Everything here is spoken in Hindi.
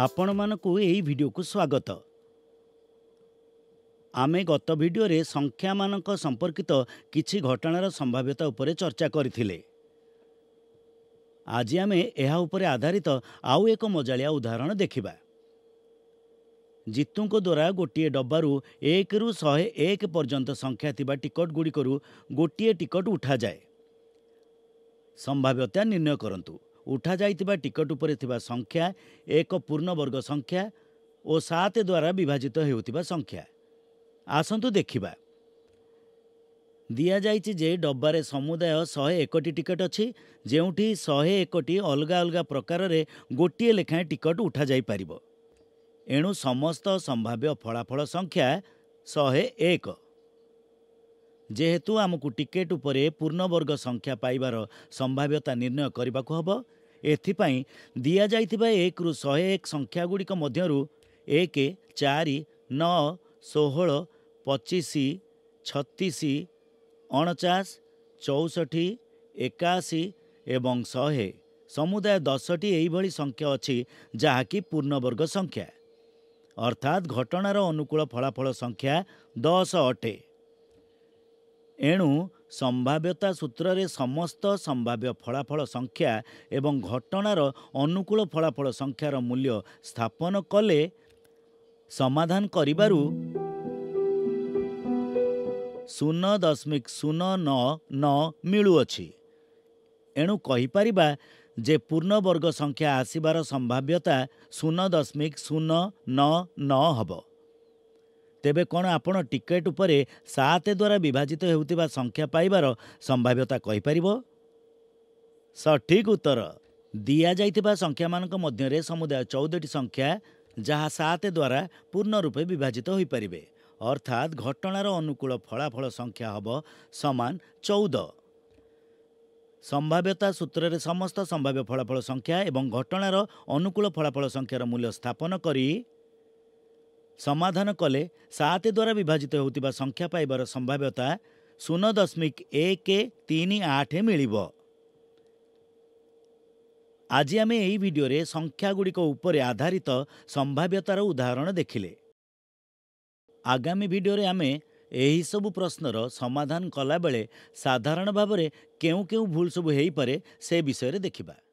आपण मानकु एही वीडियो को स्वागत। आमे गत वीडियो रे संख्या मानक संपर्कित किछि घटनार संभाव्यता उपरे चर्चा करिथिले। आज आमे एहा उपरे आधारित आउ एक मजालिया उदाहरण देखिबा। जितुंक द्वारा गोटे डब्बारू 1 ରୁ 101 पर्यंत संख्या थिबा टिकट गुड़िकरू गोटे टिकट उठा जाए। संभाव्यता निर्णय करंतु। उठा जाइतिबा टिकट उपरे थिबा संख्या 1 पूर्ण वर्ग संख्या और 7 द्वारा विभाजित हेउतिबा संख्या। आसंतु देखिबा। दिया जाइछि जे डब्बारे समुदाय 101टी टिकट अछि, जेउठी 101टी अलगा अलगा प्रकार रे गोटे लेखाएं टिकट उठा जाई पारिबो। एणु समस्त संभाव्य फलाफल संख्या 101। जेहेतु आमकु टिकेट उपरे पूर्णवर्ग संख्या पाइबार संभाव्यता निर्णय करबाकू हबो, एथिपाई दिया जाइतिबा 1 ରୁ 101 संख्या गुड़िक मध्यरु 1, 4, 9, 16, 25, 36, 49, 64, 81 एवं 100 समुदाय 10टी एही संख्या अछि जहाँकि पूर्णवर्ग संख्या, अर्थात घटनार अनुकूल फलाफल संख्या 10 अटे। एणु संभाव्यता सूत्र रे समस्त संभाव्य फलाफल संख्या एवं घटनार अनुकूल फलाफल संख्यार मूल्य स्थापन कले समाधान करिबारु 0.099 मिलुअछि। एणु कहिपरिबा जे पूर्णवर्ग संख्या आसिबार संभाव्यता 0.099 हब। तेबे कोन आपण टिकेट उपरे 7 द्वारा विभाजित हेउतिबा संख्या पाइबार संभाव्यता कहि परिबो? सठिक उत्तर। दिया जाइतिबा संख्या मानक मध्ये रे समुदाय 14टी संख्या जहा 7 द्वारा पूर्ण रूपे विभाजित होई परिबे, अर्थात घटनार अनुकूल फलाफल संख्या हबो समान 14। संभाव्यता सूत्र रे समस्त संभाव्य फलाफल संख्या एवं घटनार अनुकूल फलाफल संख्यार मूल्य स्थापन करी समाधान कले 7 द्वारा विभाजित होतिबा संख्या पाइबार संभाव्यता 0.138 मिलिब। आज आमे एही वीडियो रे संख्या गुडी को उपरे आधारित संभाव्यतार उदाहरण देखिले। आगामी वीडियो रे आमे एही सब प्रश्नर समाधान कला बेले साधारण भाव में केउ केउ भूल सब हेई पारे से विषय रे देखिबा।